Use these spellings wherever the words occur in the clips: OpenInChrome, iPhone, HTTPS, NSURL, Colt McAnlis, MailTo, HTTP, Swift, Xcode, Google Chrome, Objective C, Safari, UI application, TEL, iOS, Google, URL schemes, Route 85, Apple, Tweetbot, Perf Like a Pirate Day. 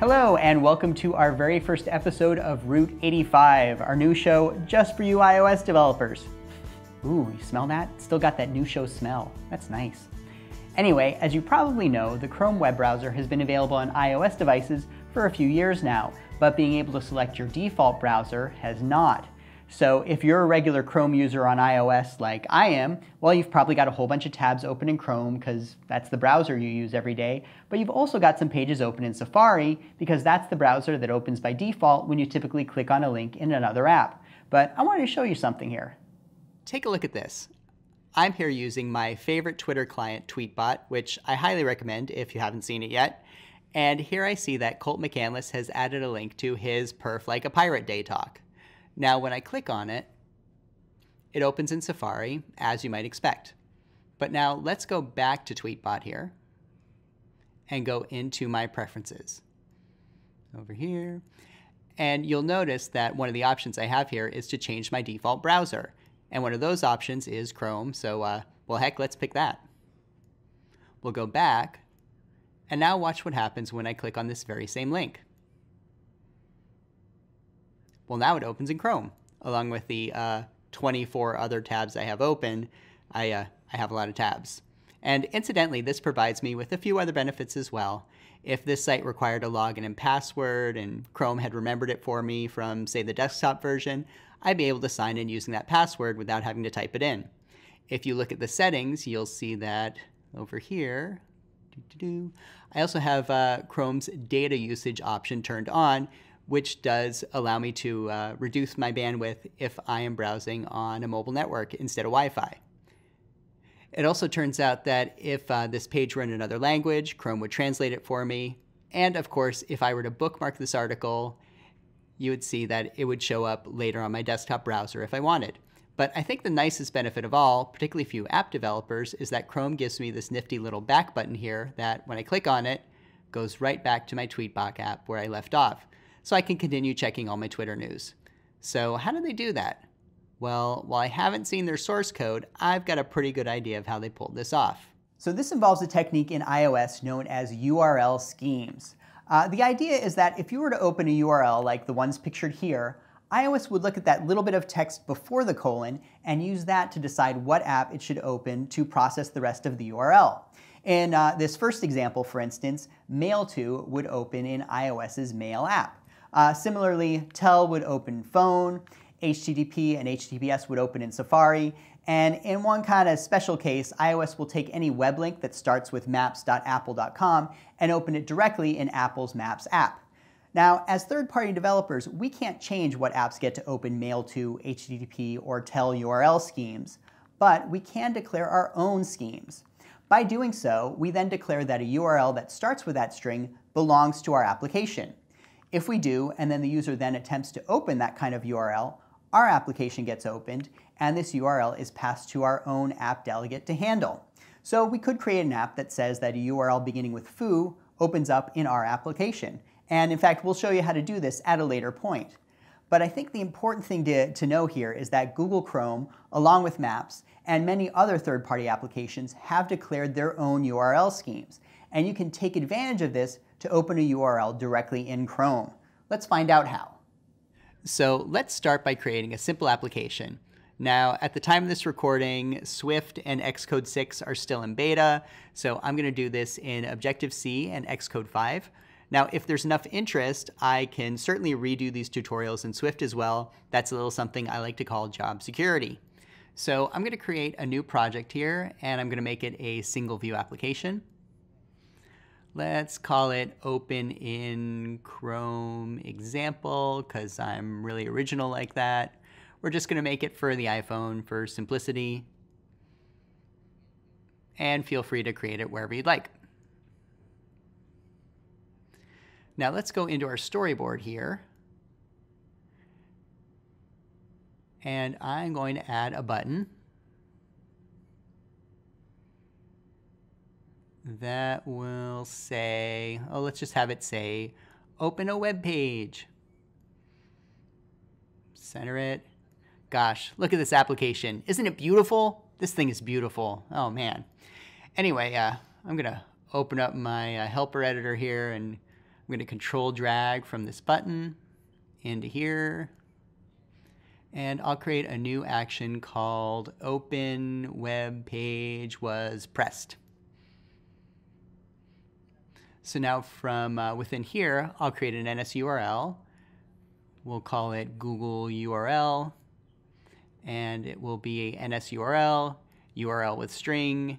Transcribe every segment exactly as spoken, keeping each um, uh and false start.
Hello, and welcome to our very first episode of Route eighty-five, our new show just for you iOS developers. Ooh, you smell that? It's still got that new show smell. That's nice. Anyway, as you probably know, the Chrome web browser has been available on iOS devices for a few years now, but being able to select your default browser has not. So if you're a regular Chrome user on iOS like I am, well, you've probably got a whole bunch of tabs open in Chrome because that's the browser you use every day, but you've also got some pages open in Safari because that's the browser that opens by default when you typically click on a link in another app. But I wanted to show you something here. Take a look at this. I'm here using my favorite Twitter client, Tweetbot, which I highly recommend if you haven't seen it yet. And here I see that Colt McAnlis has added a link to his Perf Like a Pirate Day talk. Now, when I click on it, it opens in Safari, as you might expect. But now let's go back to Tweetbot here and go into my preferences over here. And you'll notice that one of the options I have here is to change my default browser. And one of those options is Chrome. So, uh, well, heck, let's pick that. We'll go back. And now watch what happens when I click on this very same link. Well, now it opens in Chrome, along with the uh, twenty-four other tabs I have open. I, uh, I have a lot of tabs. And incidentally, this provides me with a few other benefits as well. If this site required a login and password and Chrome had remembered it for me from, say, the desktop version, I'd be able to sign in using that password without having to type it in. If you look at the settings, you'll see that over here. Doo-doo-doo. I also have uh, Chrome's data usage option turned on, which does allow me to uh, reduce my bandwidth if I am browsing on a mobile network instead of Wi-Fi. It also turns out that if uh, this page were in another language, Chrome would translate it for me. And of course, if I were to bookmark this article, you would see that it would show up later on my desktop browser if I wanted. But I think the nicest benefit of all, particularly if you app developers, is that Chrome gives me this nifty little back button here that when I click on it, goes right back to my Tweetbot app where I left off. So I can continue checking all my Twitter news. So how do they do that? Well, while I haven't seen their source code, I've got a pretty good idea of how they pulled this off. So this involves a technique in iOS known as U R L schemes. Uh, the idea is that if you were to open a U R L like the ones pictured here, iOS would look at that little bit of text before the colon and use that to decide what app it should open to process the rest of the U R L. In uh, this first example, for instance, MailTo would open in iOS's Mail app. Uh, similarly, T E L would open phone, H T T P and H T T P S would open in Safari, and in one kind of special case, iOS will take any web link that starts with maps dot apple dot com and open it directly in Apple's Maps app. Now, as third-party developers, we can't change what apps get to open MailTo, H T T P, or T E L U R L schemes, but we can declare our own schemes. By doing so, we then declare that a U R L that starts with that string belongs to our application. If we do, and then the user then attempts to open that kind of U R L, our application gets opened, and this U R L is passed to our own app delegate to handle. So we could create an app that says that a U R L beginning with foo opens up in our application. And in fact, we'll show you how to do this at a later point. But I think the important thing to, to know here is that Google Chrome, along with Maps, and many other third-party applications have declared their own U R L schemes. And you can take advantage of this to open a U R L directly in Chrome. Let's find out how. So let's start by creating a simple application. Now, at the time of this recording, Swift and Xcode six are still in beta, so I'm gonna do this in Objective C and Xcode five. Now, if there's enough interest, I can certainly redo these tutorials in Swift as well. That's a little something I like to call job security. So I'm gonna create a new project here, and I'm gonna make it a single view application. Let's call it Open in Chrome Example, because I'm really original like that. We're just going to make it for the iPhone for simplicity. And feel free to create it wherever you'd like. Now let's go into our storyboard here. And I'm going to add a button that will say, oh, let's just have it say, open a web page. Center it. Gosh, look at this application. Isn't it beautiful? This thing is beautiful. Oh, man. Anyway, uh, I'm going to open up my uh, helper editor here and I'm going to control drag from this button into here. And I'll create a new action called open web page was pressed. So now from uh, within here, I'll create an N S U R L. We'll call it Google U R L. And it will be N S U R L, U R L with string.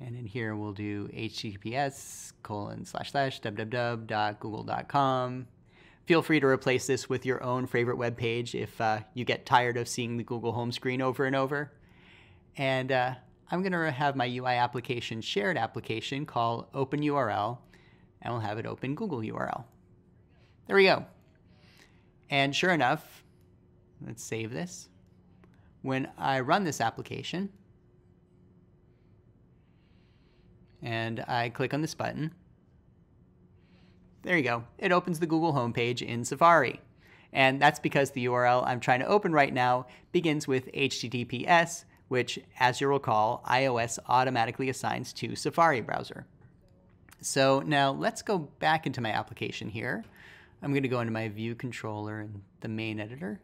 And in here, we'll do H T T P S colon slash slash www dot google dot com. Feel free to replace this with your own favorite web page if uh, you get tired of seeing the Google home screen over and over. And uh, I'm going to have my U I application shared application called open U R L, and we'll have it open Google U R L. There we go. And sure enough, let's save this. When I run this application, and I click on this button, there you go. It opens the Google homepage in Safari. And that's because the U R L I'm trying to open right now begins with H T T P S, which, as you'll recall, iOS automatically assigns to Safari browser. So now let's go back into my application here. I'm going to go into my view controller and the main editor.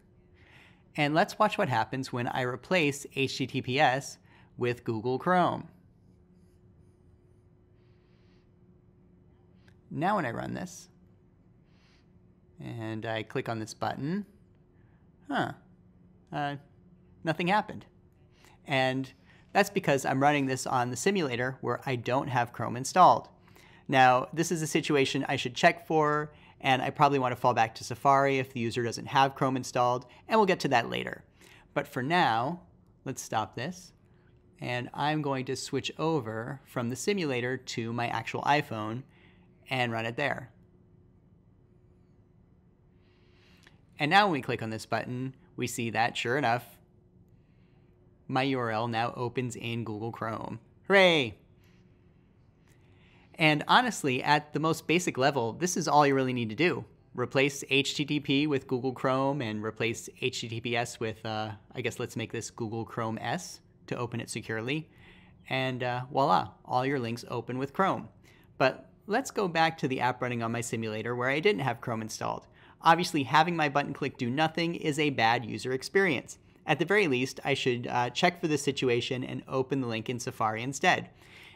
And let's watch what happens when I replace H T T P S with Google Chrome. Now when I run this, and I click on this button, huh, uh, nothing happened. And that's because I'm running this on the simulator where I don't have Chrome installed. Now, this is a situation I should check for, and I probably want to fall back to Safari if the user doesn't have Chrome installed, and we'll get to that later. But for now, let's stop this. And I'm going to switch over from the simulator to my actual iPhone and run it there. And now when we click on this button, we see that, sure enough, my U R L now opens in Google Chrome. Hooray! And honestly, at the most basic level, this is all you really need to do. Replace H T T P with Google Chrome and replace H T T P S with, uh, I guess let's make this Google Chrome S to open it securely. And uh, voila, all your links open with Chrome. But let's go back to the app running on my simulator where I didn't have Chrome installed. Obviously, having my button click do nothing is a bad user experience. At the very least, I should uh, check for this situation and open the link in Safari instead.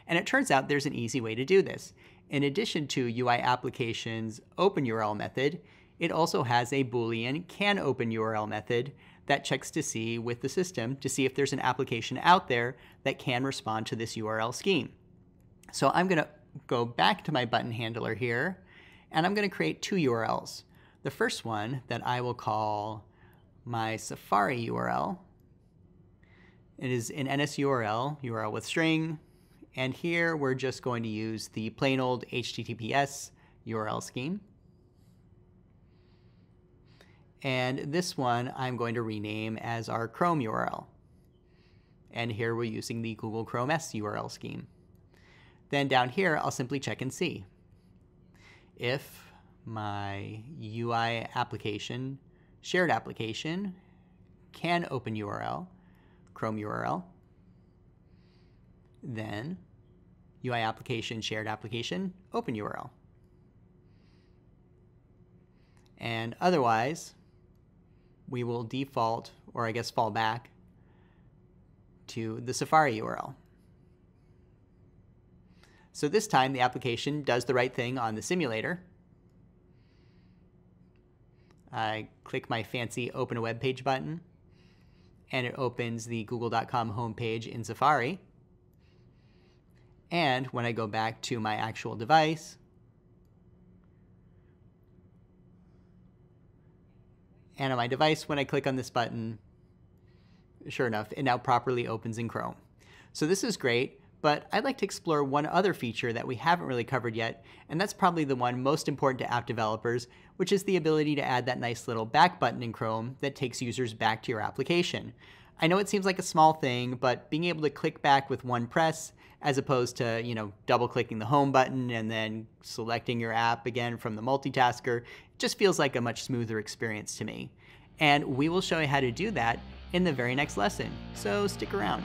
And it turns out there's an easy way to do this. In addition to U I application's open U R L method, it also has a Boolean can open U R L method that checks to see with the system to see if there's an application out there that can respond to this U R L scheme. So I'm going to go back to my button handler here, and I'm going to create two U R Ls. The first one that I will call my Safari U R L. It is an N S U R L, U R L with string, and here we're just going to use the plain old H T T P S U R L scheme. And this one I'm going to rename as our Chrome U R L. And here we're using the Google Chrome S U R L scheme. Then down here, I'll simply check and see if my U I application, shared application, can open U R L, Chrome U R L. Then U I application, shared application, open U R L. And otherwise, we will default, or I guess fall back, to the Safari U R L. So this time, the application does the right thing on the simulator. I click my fancy Open a Web Page button, and it opens the google dot com homepage in Safari. And when I go back to my actual device, and on my device, when I click on this button, sure enough, it now properly opens in Chrome. So this is great. But I'd like to explore one other feature that we haven't really covered yet, and that's probably the one most important to app developers, which is the ability to add that nice little back button in Chrome that takes users back to your application. I know it seems like a small thing, but being able to click back with one press, as opposed to, you know, double-clicking the home button and then selecting your app again from the multitasker, just feels like a much smoother experience to me. And we will show you how to do that in the very next lesson, so stick around.